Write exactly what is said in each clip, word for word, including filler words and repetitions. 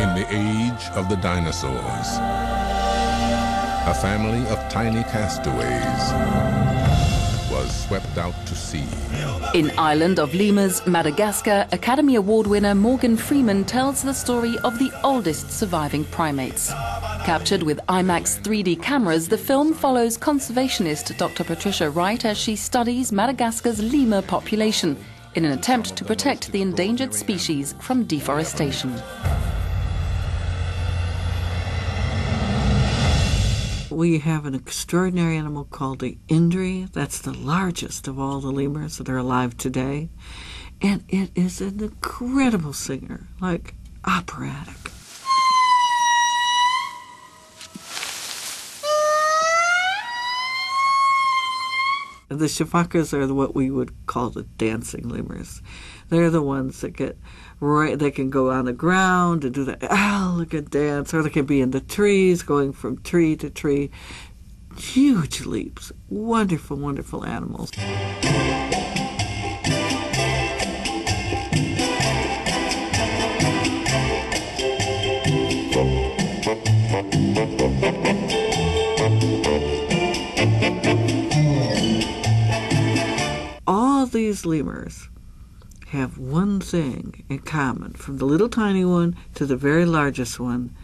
In the age of the dinosaurs, a family of tiny castaways was swept out to sea. In Island of Lemurs, Madagascar, Academy Award winner Morgan Freeman tells the story of the oldest surviving primates. Captured with IMAX three D cameras, the film follows conservationist Doctor Patricia Wright as she studies Madagascar's lemur population in an attempt to protect the endangered species from deforestation. We have an extraordinary animal called the Indri. That's the largest of all the lemurs that are alive today. And it is an incredible singer, like operatic. The Sifakas are what we would call the dancing lemurs. They're the ones that get right, they can go on the ground and do the elegant dance, or they can be in the trees, going from tree to tree. Huge leaps. Wonderful, wonderful animals. These lemurs have one thing in common. From the little tiny one to the very largest one,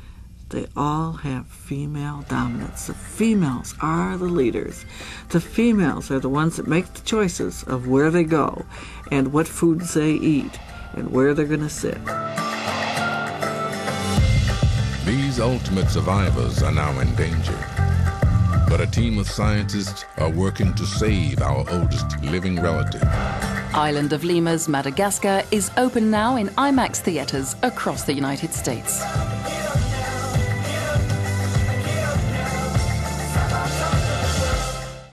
they all have female dominance. The females are the leaders. The females are the ones that make the choices of where they go and what foods they eat and where they're going to sit. These ultimate survivors are now in danger. But a team of scientists are working to save our oldest living relative. Island of Lemurs, Madagascar is open now in IMAX theaters across the United States.